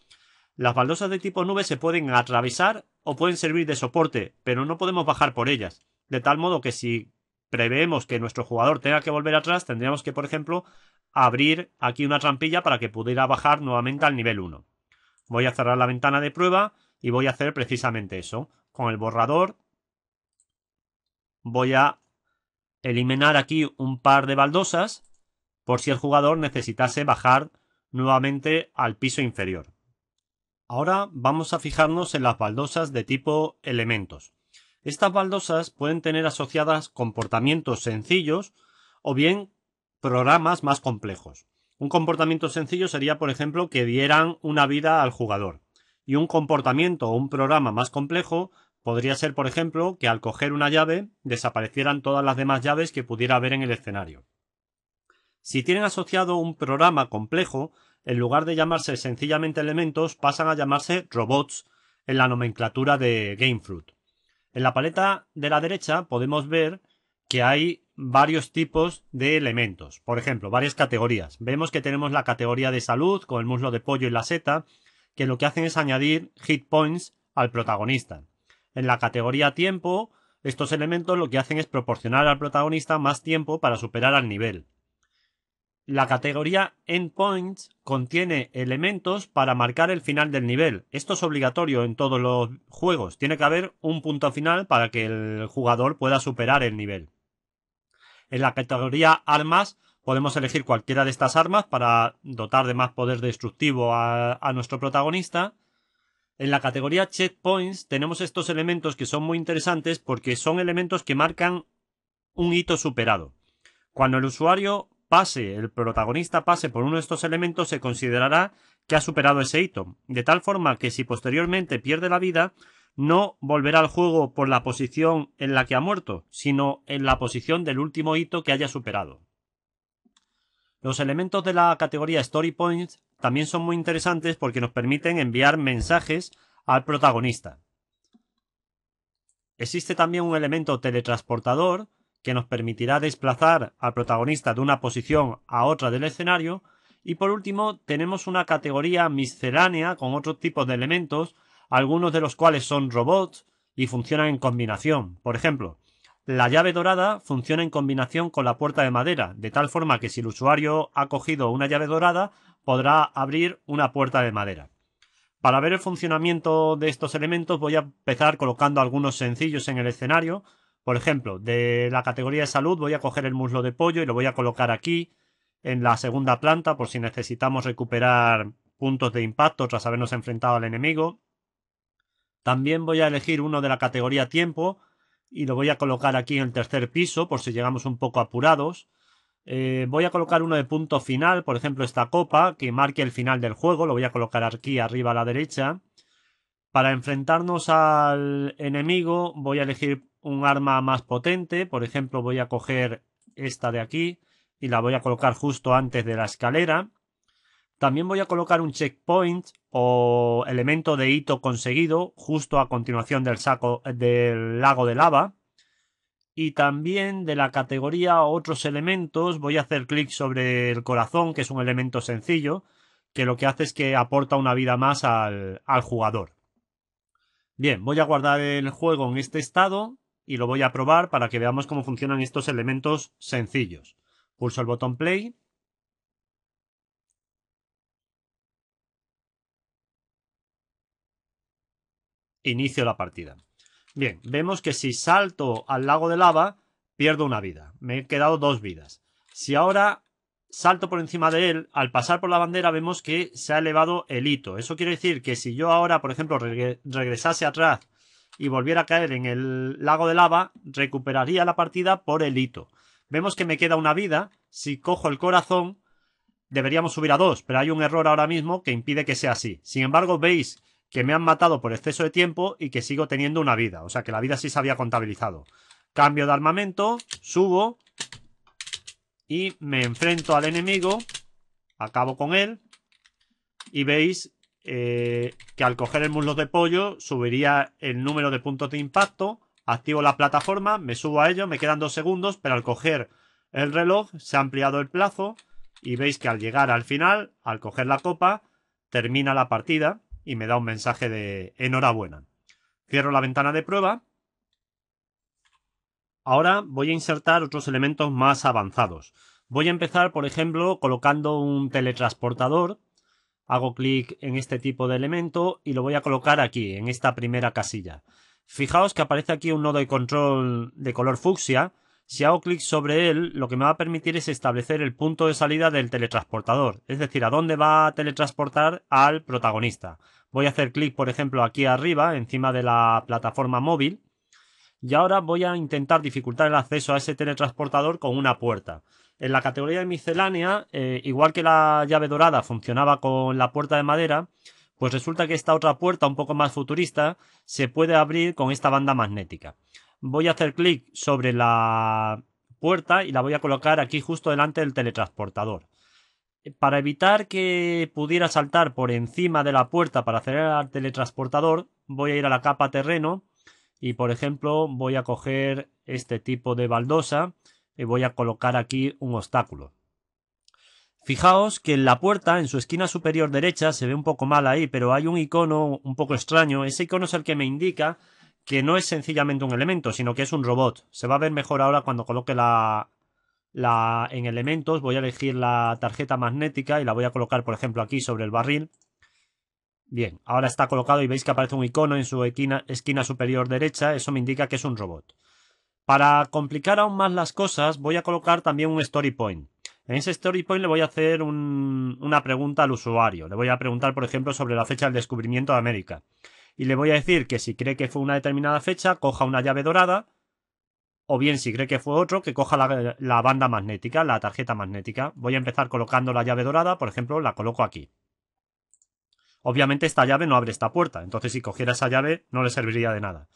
Las baldosas de tipo nube se pueden atravesar o pueden servir de soporte, pero no podemos bajar por ellas. De tal modo que si preveemos que nuestro jugador tenga que volver atrás, tendríamos que, por ejemplo, abrir aquí una trampilla para que pudiera bajar nuevamente al nivel uno. Voy a cerrar la ventana de prueba y voy a hacer precisamente eso. Con el borrador voy a eliminar aquí un par de baldosas por si el jugador necesitase bajar nuevamente al piso inferior. Ahora vamos a fijarnos en las baldosas de tipo elementos. Estas baldosas pueden tener asociadas comportamientos sencillos o bien programas más complejos. Un comportamiento sencillo sería, por ejemplo, que dieran una vida al jugador. Y un comportamiento o un programa más complejo podría ser, por ejemplo, que al coger una llave desaparecieran todas las demás llaves que pudiera haber en el escenario. Si tienen asociado un programa complejo, en lugar de llamarse sencillamente elementos, pasan a llamarse robots en la nomenclatura de Gamefruit. En la paleta de la derecha podemos ver que hay varios tipos de elementos, por ejemplo, varias categorías. Vemos que tenemos la categoría de salud con el muslo de pollo y la seta, que lo que hacen es añadir hit points al protagonista. En la categoría tiempo, estos elementos lo que hacen es proporcionar al protagonista más tiempo para superar al nivel. La categoría Endpoints contiene elementos para marcar el final del nivel. Esto es obligatorio en todos los juegos. Tiene que haber un punto final para que el jugador pueda superar el nivel. En la categoría Armas podemos elegir cualquiera de estas armas para dotar de más poder destructivo a, a nuestro protagonista. En la categoría Checkpoints tenemos estos elementos que son muy interesantes porque son elementos que marcan un hito superado. Cuando el usuario... Pase, el protagonista pase por uno de estos elementos, se considerará que ha superado ese hito, de tal forma que si posteriormente pierde la vida, no volverá al juego por la posición en la que ha muerto, sino en la posición del último hito que haya superado. Los elementos de la categoría Story Points también son muy interesantes porque nos permiten enviar mensajes al protagonista. Existe también un elemento teletransportador que nos permitirá desplazar al protagonista de una posición a otra del escenario. Y por último tenemos una categoría miscelánea con otros tipos de elementos, algunos de los cuales son robots y funcionan en combinación. Por ejemplo, la llave dorada funciona en combinación con la puerta de madera, de tal forma que si el usuario ha cogido una llave dorada podrá abrir una puerta de madera. Para ver el funcionamiento de estos elementos voy a empezar colocando algunos sencillos en el escenario. Por ejemplo, de la categoría de salud voy a coger el muslo de pollo y lo voy a colocar aquí en la segunda planta por si necesitamos recuperar puntos de impacto tras habernos enfrentado al enemigo. También voy a elegir uno de la categoría tiempo y lo voy a colocar aquí en el tercer piso por si llegamos un poco apurados. Eh, voy a colocar uno de punto final, por ejemplo esta copa que marque el final del juego, lo voy a colocar aquí arriba a la derecha. Para enfrentarnos al enemigo voy a elegir un arma más potente, por ejemplo voy a coger esta de aquí y la voy a colocar justo antes de la escalera. También voy a colocar un checkpoint o elemento de hito conseguido justo a continuación del saco del lago de lava. Y también de la categoría otros elementos voy a hacer clic sobre el corazón, que es un elemento sencillo que lo que hace es que aporta una vida más al, al jugador. Bien, voy a guardar el juego en este estado y lo voy a probar para que veamos cómo funcionan estos elementos sencillos. Pulso el botón play. Inicio la partida. Bien, vemos que si salto al lago de lava, pierdo una vida. Me he quedado dos vidas. Si ahora salto por encima de él, al pasar por la bandera vemos que se ha elevado el hito. Eso quiere decir que si yo ahora, por ejemplo, reg- regresase atrás y volviera a caer en el lago de lava, recuperaría la partida por el hito. Vemos que me queda una vida. Si cojo el corazón, deberíamos subir a dos, pero hay un error ahora mismo que impide que sea así. Sin embargo, veis que me han matado por exceso de tiempo y que sigo teniendo una vida. O sea que la vida sí se había contabilizado. Cambio de armamento, subo y me enfrento al enemigo. Acabo con él. Y veis... Eh, que al coger el muslo de pollo subiría el número de puntos de impacto. Activo la plataforma, me subo a ello, me quedan dos segundos, pero al coger el reloj se ha ampliado el plazo y veis que al llegar al final, al coger la copa, termina la partida y me da un mensaje de enhorabuena. Cierro la ventana de prueba. Ahora voy a insertar otros elementos más avanzados. Voy a empezar, por ejemplo, colocando un teletransportador. Hago clic en este tipo de elemento y lo voy a colocar aquí, en esta primera casilla. Fijaos que aparece aquí un nodo de control de color fucsia. Si hago clic sobre él, lo que me va a permitir es establecer el punto de salida del teletransportador. Es decir, a dónde va a teletransportar al protagonista. Voy a hacer clic, por ejemplo, aquí arriba, encima de la plataforma móvil. Y ahora voy a intentar dificultar el acceso a ese teletransportador con una puerta. En la categoría de miscelánea, eh, igual que la llave dorada funcionaba con la puerta de madera, pues resulta que esta otra puerta, un poco más futurista, se puede abrir con esta banda magnética. Voy a hacer clic sobre la puerta y la voy a colocar aquí justo delante del teletransportador. Para evitar que pudiera saltar por encima de la puerta para acceder al teletransportador, voy a ir a la capa terreno y, por ejemplo, voy a coger este tipo de baldosa y voy a colocar aquí un obstáculo. Fijaos que en la puerta, en su esquina superior derecha, se ve un poco mal ahí, pero hay un icono un poco extraño. Ese icono es el que me indica que no es sencillamente un elemento, sino que es un robot. Se va a ver mejor ahora cuando coloque la... La, en elementos voy a elegir la tarjeta magnética y la voy a colocar, por ejemplo, aquí sobre el barril. Bien, ahora está colocado y veis que aparece un icono en su esquina, esquina superior derecha. Eso me indica que es un robot. Para complicar aún más las cosas, voy a colocar también un story point. En ese story point le voy a hacer un, una pregunta al usuario. Le voy a preguntar, por ejemplo, sobre la fecha del descubrimiento de América. Y le voy a decir que si cree que fue una determinada fecha, coja una llave dorada. O bien, si cree que fue otro, que coja la, la banda magnética, la tarjeta magnética. Voy a empezar colocando la llave dorada, por ejemplo, la coloco aquí. Obviamente esta llave no abre esta puerta, entonces si cogiera esa llave no le serviría de nada.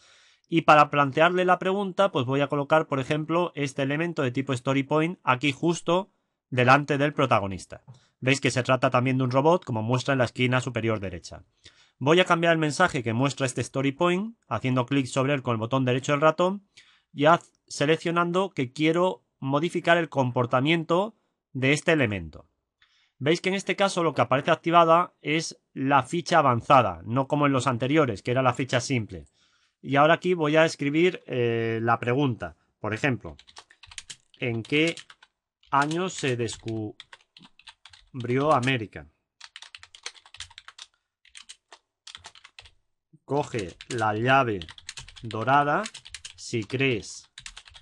Y para plantearle la pregunta, pues voy a colocar, por ejemplo, este elemento de tipo story point aquí justo delante del protagonista. Veis que se trata también de un robot, como muestra en la esquina superior derecha. Voy a cambiar el mensaje que muestra este story point, haciendo clic sobre él con el botón derecho del ratón, y haz seleccionando que quiero modificar el comportamiento de este elemento. Veis que en este caso lo que aparece activada es la ficha avanzada, no como en los anteriores, que era la ficha simple. Y ahora aquí voy a escribir eh, la pregunta. Por ejemplo, ¿en qué año se descubrió América? Coge la llave dorada si crees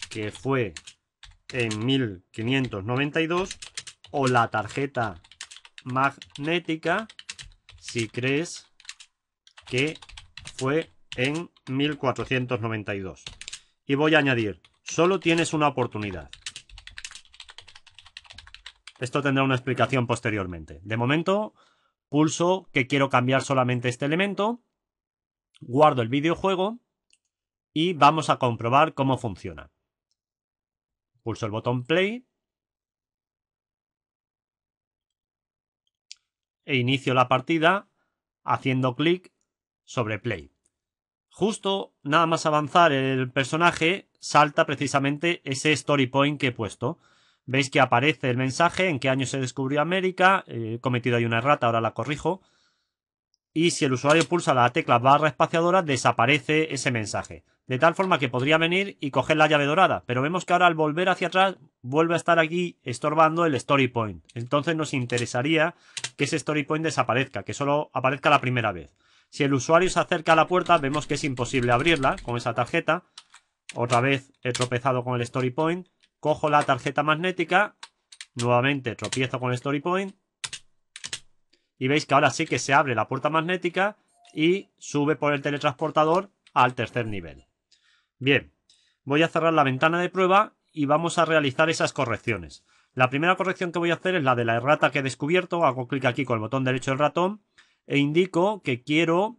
que fue en mil quinientos noventa y dos, o la tarjeta magnética si crees que fue en mil cuatrocientos noventa y dos. Y voy a añadir, solo tienes una oportunidad. Esto tendrá una explicación posteriormente. De momento, pulso que quiero cambiar solamente este elemento, guardo el videojuego y vamos a comprobar cómo funciona. Pulso el botón play e inicio la partida haciendo clic sobre play. Justo nada más avanzar el personaje salta precisamente ese story point que he puesto. Veis que aparece el mensaje en qué año se descubrió América. He cometido ahí una errata, ahora la corrijo. Y si el usuario pulsa la tecla barra espaciadora desaparece ese mensaje. De tal forma que podría venir y coger la llave dorada, pero vemos que ahora al volver hacia atrás vuelve a estar aquí estorbando el story point. Entonces nos interesaría que ese story point desaparezca, que solo aparezca la primera vez. Si el usuario se acerca a la puerta vemos que es imposible abrirla con esa tarjeta. Otra vez he tropezado con el story point, cojo la tarjeta magnética, nuevamente tropiezo con el story point y veis que ahora sí que se abre la puerta magnética y sube por el teletransportador al tercer nivel. Bien, voy a cerrar la ventana de prueba y vamos a realizar esas correcciones. La primera corrección que voy a hacer es la de la errata que he descubierto. Hago clic aquí con el botón derecho del ratón e indico que quiero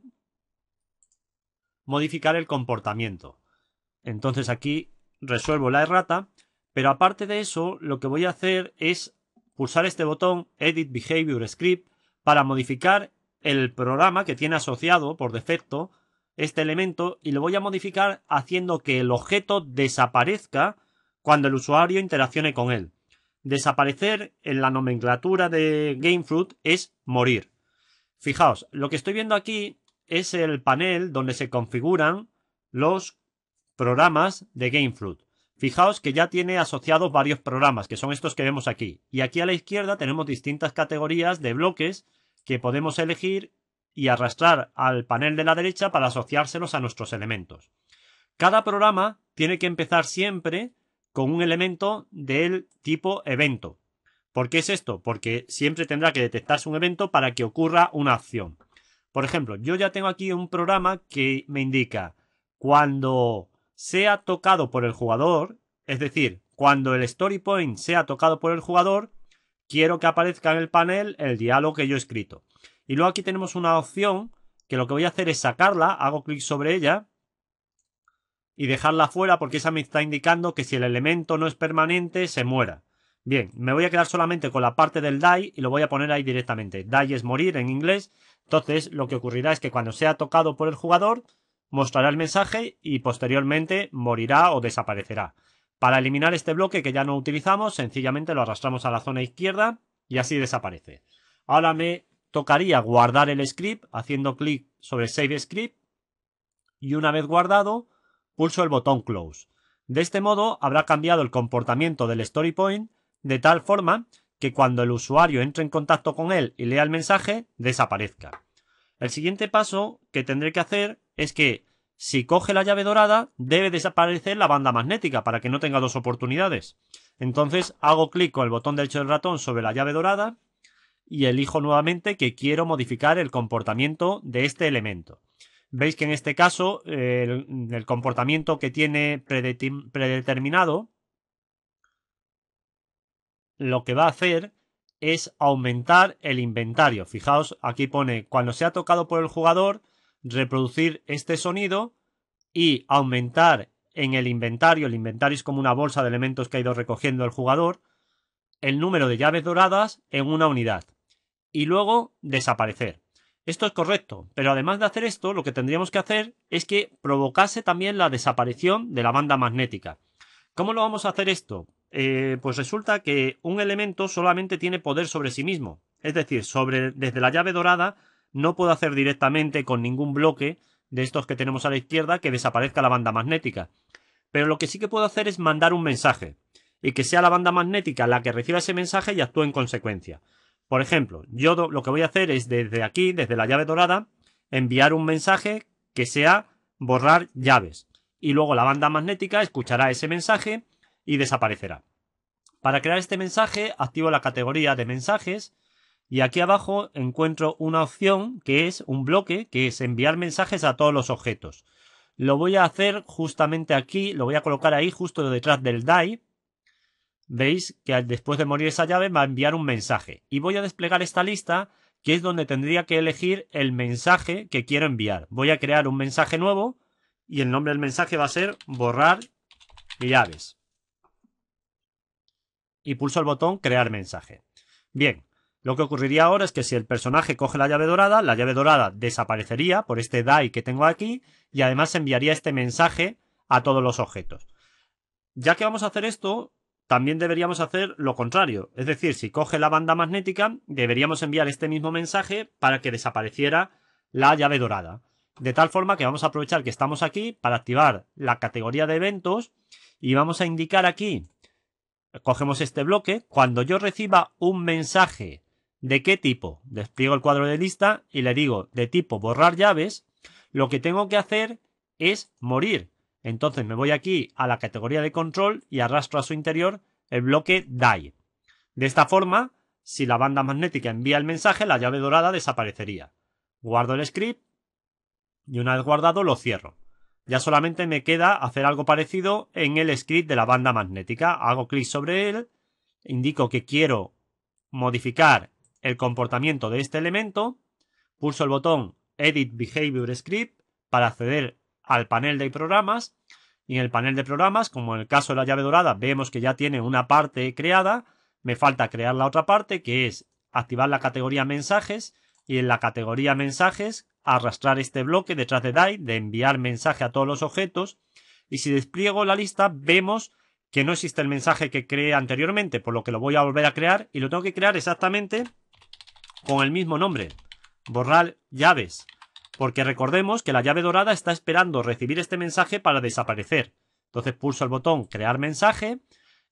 modificar el comportamiento. Entonces aquí resuelvo la errata, pero aparte de eso lo que voy a hacer es pulsar este botón Edit Behavior Script para modificar el programa que tiene asociado por defecto este elemento y lo voy a modificar haciendo que el objeto desaparezca cuando el usuario interaccione con él. Desaparecer en la nomenclatura de Gamefruit es morir. Fijaos, lo que estoy viendo aquí es el panel donde se configuran los programas de Gamefruit. Fijaos que ya tiene asociados varios programas, que son estos que vemos aquí. Y aquí a la izquierda tenemos distintas categorías de bloques que podemos elegir y arrastrar al panel de la derecha para asociárselos a nuestros elementos. Cada programa tiene que empezar siempre con un elemento del tipo evento. ¿Por qué es esto? Porque siempre tendrá que detectarse un evento para que ocurra una acción. Por ejemplo, yo ya tengo aquí un programa que me indica cuando sea tocado por el jugador, es decir, cuando el story point sea tocado por el jugador, quiero que aparezca en el panel el diálogo que yo he escrito. Y luego aquí tenemos una opción que lo que voy a hacer es sacarla, hago clic sobre ella y dejarla fuera porque esa me está indicando que si el elemento no es permanente se muera. Bien, me voy a quedar solamente con la parte del die y lo voy a poner ahí directamente. Die es morir en inglés. Entonces lo que ocurrirá es que cuando sea tocado por el jugador mostrará el mensaje y posteriormente morirá o desaparecerá. Para eliminar este bloque que ya no utilizamos, sencillamente lo arrastramos a la zona izquierda y así desaparece. Ahora me tocaría guardar el script haciendo clic sobre Save Script y una vez guardado pulso el botón Close. De este modo habrá cambiado el comportamiento del story point de tal forma que cuando el usuario entre en contacto con él y lea el mensaje, desaparezca. El siguiente paso que tendré que hacer es que si coge la llave dorada, debe desaparecer la banda magnética para que no tenga dos oportunidades. Entonces hago clic con el botón derecho del ratón sobre la llave dorada y elijo nuevamente que quiero modificar el comportamiento de este elemento. Veis que en este caso el, el comportamiento que tiene predeterminado lo que va a hacer es aumentar el inventario. Fijaos, aquí pone cuando sea tocado por el jugador, reproducir este sonido y aumentar en el inventario. El inventario es como una bolsa de elementos que ha ido recogiendo el jugador, el número de llaves doradas en una unidad y luego desaparecer. Esto es correcto, pero además de hacer esto lo que tendríamos que hacer es que provocase también la desaparición de la banda magnética. ¿Cómo lo vamos a hacer esto? Eh, pues resulta que un elemento solamente tiene poder sobre sí mismo, es decir, sobre, desde la llave dorada no puedo hacer directamente con ningún bloque de estos que tenemos a la izquierda que desaparezca la banda magnética. Pero lo que sí que puedo hacer es mandar un mensaje y que sea la banda magnética la que reciba ese mensaje y actúe en consecuencia. Por ejemplo, yo lo que voy a hacer es desde aquí, desde la llave dorada, enviar un mensaje que sea borrar llaves. Y luego la banda magnética escuchará ese mensaje y desaparecerá. Para crear este mensaje activo la categoría de mensajes. Y aquí abajo encuentro una opción que es un bloque, que es enviar mensajes a todos los objetos. Lo voy a hacer justamente aquí, lo voy a colocar ahí justo detrás del die. Veis que después de morir esa llave va a enviar un mensaje. Y voy a desplegar esta lista, que es donde tendría que elegir el mensaje que quiero enviar. Voy a crear un mensaje nuevo y el nombre del mensaje va a ser borrar llaves. Y pulso el botón crear mensaje. Bien. Lo que ocurriría ahora es que si el personaje coge la llave dorada, la llave dorada desaparecería por este die que tengo aquí y además enviaría este mensaje a todos los objetos. Ya que vamos a hacer esto, también deberíamos hacer lo contrario. Es decir, si coge la banda magnética, deberíamos enviar este mismo mensaje para que desapareciera la llave dorada. De tal forma que vamos a aprovechar que estamos aquí para activar la categoría de eventos y vamos a indicar aquí, cogemos este bloque, cuando yo reciba un mensaje ¿de qué tipo? Despliego el cuadro de lista y le digo de tipo borrar llaves. Lo que tengo que hacer es morir. Entonces me voy aquí a la categoría de control y arrastro a su interior el bloque die. De esta forma, si la banda magnética envía el mensaje, la llave dorada desaparecería. Guardo el script y una vez guardado lo cierro. Ya solamente me queda hacer algo parecido en el script de la banda magnética. Hago clic sobre él, indico que quiero modificar el comportamiento de este elemento, pulso el botón Edit Behavior Script para acceder al panel de programas y en el panel de programas, como en el caso de la llave dorada, vemos que ya tiene una parte creada, me falta crear la otra parte que es activar la categoría mensajes y en la categoría mensajes arrastrar este bloque detrás de die de enviar mensaje a todos los objetos y si despliego la lista vemos que no existe el mensaje que creé anteriormente, por lo que lo voy a volver a crear y lo tengo que crear exactamente con el mismo nombre, borrar llaves, porque recordemos que la llave dorada está esperando recibir este mensaje para desaparecer. Entonces pulso el botón crear mensaje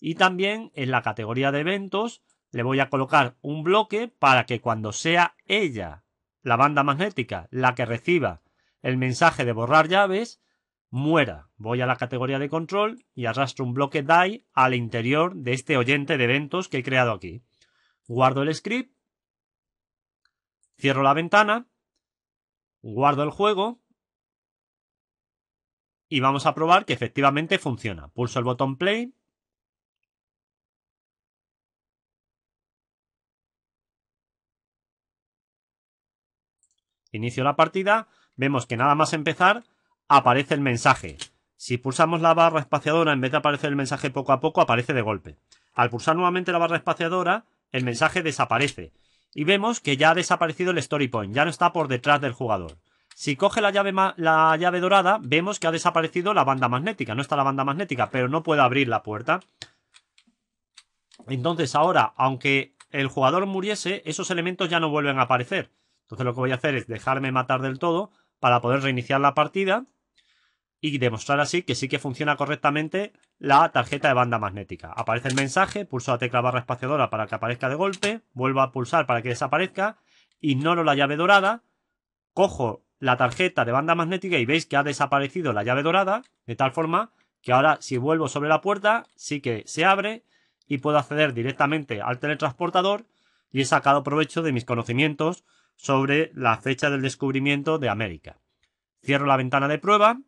y también en la categoría de eventos le voy a colocar un bloque para que cuando sea ella, la banda magnética, la que reciba el mensaje de borrar llaves, muera. Voy a la categoría de control y arrastro un bloque die al interior de este oyente de eventos que he creado aquí. Guardo el script. Cierro la ventana, guardo el juego y vamos a probar que efectivamente funciona. Pulso el botón play. Inicio la partida, vemos que nada más empezar aparece el mensaje. Si pulsamos la barra espaciadora, en vez de aparecer el mensaje poco a poco, aparece de golpe. Al pulsar nuevamente la barra espaciadora, el mensaje desaparece. Y vemos que ya ha desaparecido el story point, ya no está por detrás del jugador. Si coge la llave, la llave dorada, vemos que ha desaparecido la banda magnética. No está la banda magnética, pero no puede abrir la puerta. Entonces ahora, aunque el jugador muriese, esos elementos ya no vuelven a aparecer. Entonces lo que voy a hacer es dejarme matar del todo para poder reiniciar la partida y demostrar así que sí que funciona correctamente la tarjeta de banda magnética. Aparece el mensaje, pulso la tecla barra espaciadora para que aparezca de golpe, vuelvo a pulsar para que desaparezca, ignoro la llave dorada, cojo la tarjeta de banda magnética y veis que ha desaparecido la llave dorada, de tal forma que ahora si vuelvo sobre la puerta sí que se abre y puedo acceder directamente al teletransportador, y he sacado provecho de mis conocimientos sobre la fecha del descubrimiento de América. Cierro la ventana de prueba.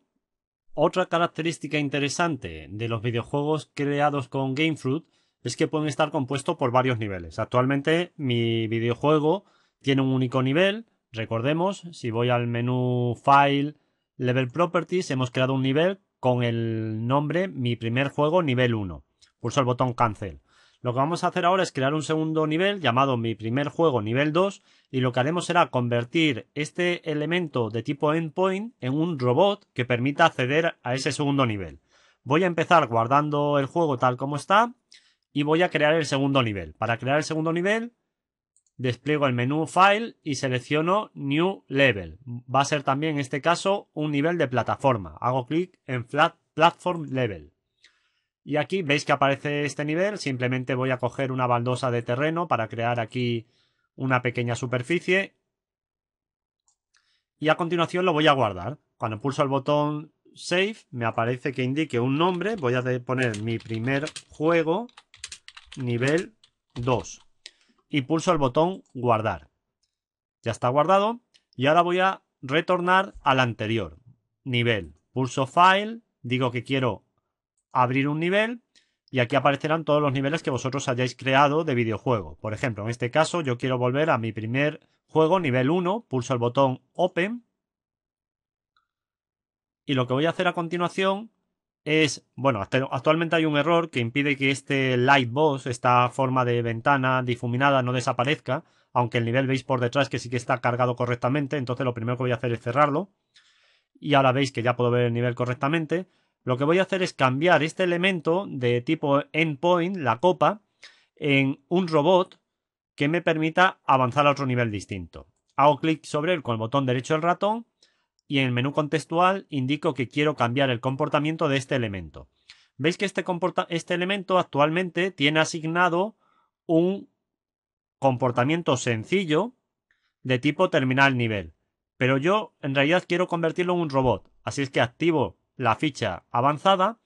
Otra característica interesante de los videojuegos creados con Gamefruit es que pueden estar compuestos por varios niveles. Actualmente mi videojuego tiene un único nivel. Recordemos, si voy al menú File, Level Properties, hemos creado un nivel con el nombre Mi Primer Juego Nivel uno. Pulso el botón Cancel. Lo que vamos a hacer ahora es crear un segundo nivel llamado Mi Primer Juego Nivel dos, y lo que haremos será convertir este elemento de tipo Endpoint en un robot que permita acceder a ese segundo nivel. Voy a empezar guardando el juego tal como está y voy a crear el segundo nivel. Para crear el segundo nivel despliego el menú File y selecciono New Level. Va a ser también en este caso un nivel de plataforma. Hago clic en Platform Level. Y aquí veis que aparece este nivel. Simplemente voy a coger una baldosa de terreno para crear aquí una pequeña superficie. Y a continuación lo voy a guardar. Cuando pulso el botón Save me aparece que indique un nombre. Voy a poner Mi Primer Juego Nivel dos. Y pulso el botón Guardar. Ya está guardado. Y ahora voy a retornar al anterior nivel. Pulso File. Digo que quiero abrir un nivel y aquí aparecerán todos los niveles que vosotros hayáis creado de videojuego. Por ejemplo, en este caso yo quiero volver a Mi Primer Juego nivel uno, pulso el botón Open y lo que voy a hacer a continuación es, bueno, actualmente hay un error que impide que este Lightbox, esta forma de ventana difuminada, no desaparezca, aunque el nivel veis por detrás que sí que está cargado correctamente. Entonces lo primero que voy a hacer es cerrarlo y ahora veis que ya puedo ver el nivel correctamente. Lo que voy a hacer es cambiar este elemento de tipo endpoint, la copa, en un robot que me permita avanzar a otro nivel distinto. Hago clic sobre él con el botón derecho del ratón y en el menú contextual indico que quiero cambiar el comportamiento de este elemento. Veis que este, este elemento actualmente tiene asignado un comportamiento sencillo de tipo terminal nivel, pero yo en realidad quiero convertirlo en un robot, así es que activo la ficha avanzada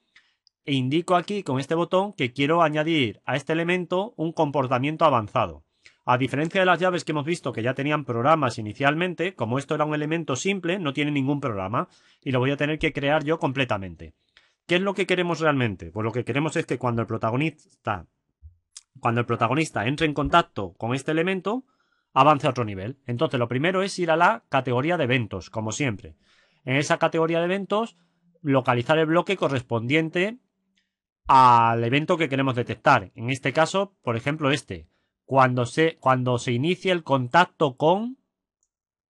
e indico aquí con este botón que quiero añadir a este elemento un comportamiento avanzado. A diferencia de las llaves que hemos visto que ya tenían programas inicialmente, como esto era un elemento simple, no tiene ningún programa y lo voy a tener que crear yo completamente. ¿Qué es lo que queremos realmente? Pues lo que queremos es que cuando el protagonista, cuando el protagonista entre en contacto con este elemento, avance a otro nivel. Entonces lo primero es ir a la categoría de eventos, como siempre. En esa categoría de eventos localizar el bloque correspondiente al evento que queremos detectar. En este caso, por ejemplo, este. Cuando se, cuando se inicia el contacto con,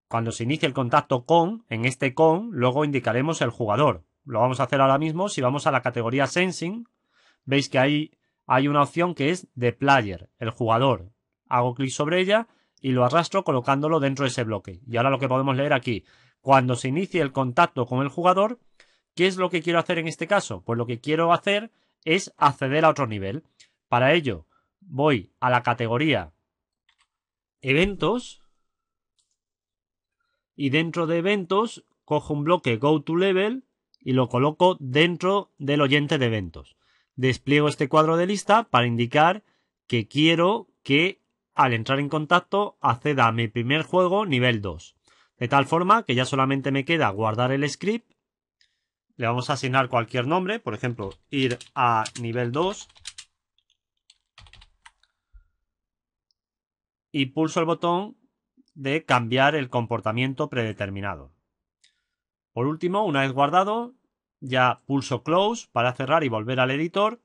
cuando se inicia el contacto con, en este con, luego indicaremos el jugador. Lo vamos a hacer ahora mismo. Si vamos a la categoría Sensing, veis que ahí hay, hay una opción que es The Player, el jugador. Hago clic sobre ella y lo arrastro colocándolo dentro de ese bloque. Y ahora lo que podemos leer aquí, cuando se inicie el contacto con el jugador. ¿Qué es lo que quiero hacer en este caso? Pues lo que quiero hacer es acceder a otro nivel. Para ello voy a la categoría Eventos y dentro de Eventos cojo un bloque Go to Level y lo coloco dentro del oyente de eventos. Despliego este cuadro de lista para indicar que quiero que al entrar en contacto acceda a Mi Primer Juego nivel dos. De tal forma que ya solamente me queda guardar el script, Le vamos a asignar cualquier nombre, por ejemplo, ir a nivel dos. Y pulso el botón de cambiar el comportamiento predeterminado. Por último, una vez guardado, ya pulso Close para cerrar y volver al editor.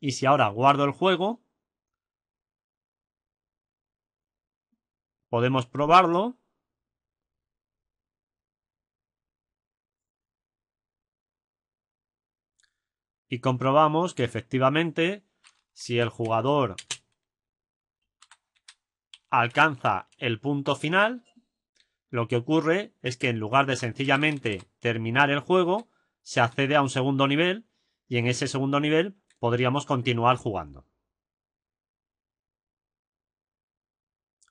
Y si ahora guardo el juego, podemos probarlo. Y comprobamos que efectivamente, si el jugador alcanza el punto final, lo que ocurre es que en lugar de sencillamente terminar el juego, se accede a un segundo nivel y en ese segundo nivel podríamos continuar jugando.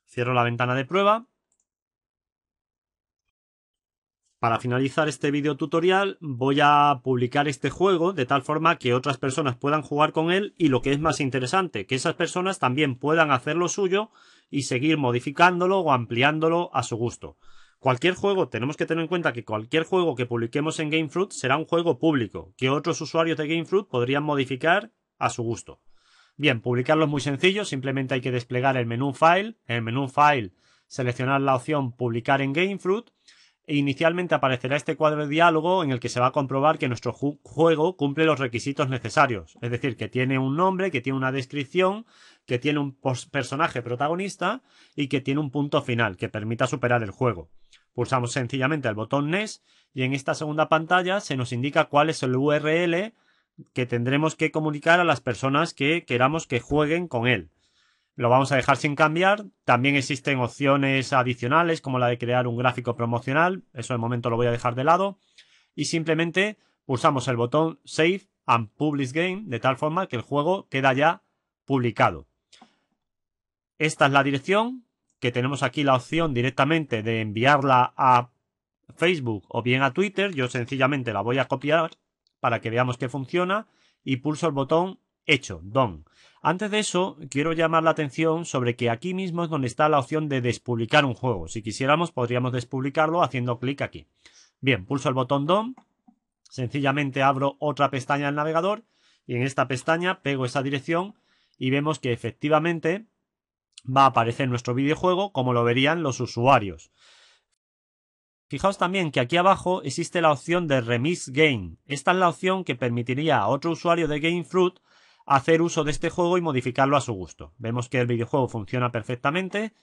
Cierro la ventana de prueba. Para finalizar este video tutorial voy a publicar este juego de tal forma que otras personas puedan jugar con él y, lo que es más interesante, que esas personas también puedan hacer lo suyo y seguir modificándolo o ampliándolo a su gusto. Cualquier juego, tenemos que tener en cuenta que cualquier juego que publiquemos en Gamefruit será un juego público que otros usuarios de Gamefruit podrían modificar a su gusto. Bien, publicarlo es muy sencillo, simplemente hay que desplegar el menú File, en el menú File seleccionar la opción Publicar en Gamefruit. E inicialmente aparecerá este cuadro de diálogo en el que se va a comprobar que nuestro ju- juego cumple los requisitos necesarios. Es decir, que tiene un nombre, que tiene una descripción, que tiene un personaje protagonista y que tiene un punto final que permita superar el juego. Pulsamos sencillamente el botón Next y en esta segunda pantalla se nos indica cuál es el U R L que tendremos que comunicar a las personas que queramos que jueguen con él. Lo vamos a dejar sin cambiar. También existen opciones adicionales como la de crear un gráfico promocional. Eso de momento lo voy a dejar de lado. Y simplemente pulsamos el botón Save and Publish Game de tal forma que el juego queda ya publicado. Esta es la dirección, que tenemos aquí la opción directamente de enviarla a Facebook o bien a Twitter. Yo sencillamente la voy a copiar para que veamos que funciona y pulso el botón Hecho, Done. Antes de eso, quiero llamar la atención sobre que aquí mismo es donde está la opción de despublicar un juego. Si quisiéramos, podríamos despublicarlo haciendo clic aquí. Bien, pulso el botón Done. Sencillamente abro otra pestaña del navegador y en esta pestaña pego esa dirección y vemos que efectivamente va a aparecer nuestro videojuego como lo verían los usuarios. Fijaos también que aquí abajo existe la opción de Remix Game. Esta es la opción que permitiría a otro usuario de Gamefruit hacer uso de este juego y modificarlo a su gusto. Vemos que el videojuego funciona perfectamente,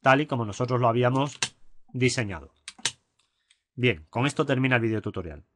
tal y como nosotros lo habíamos diseñado. Bien, con esto termina el videotutorial.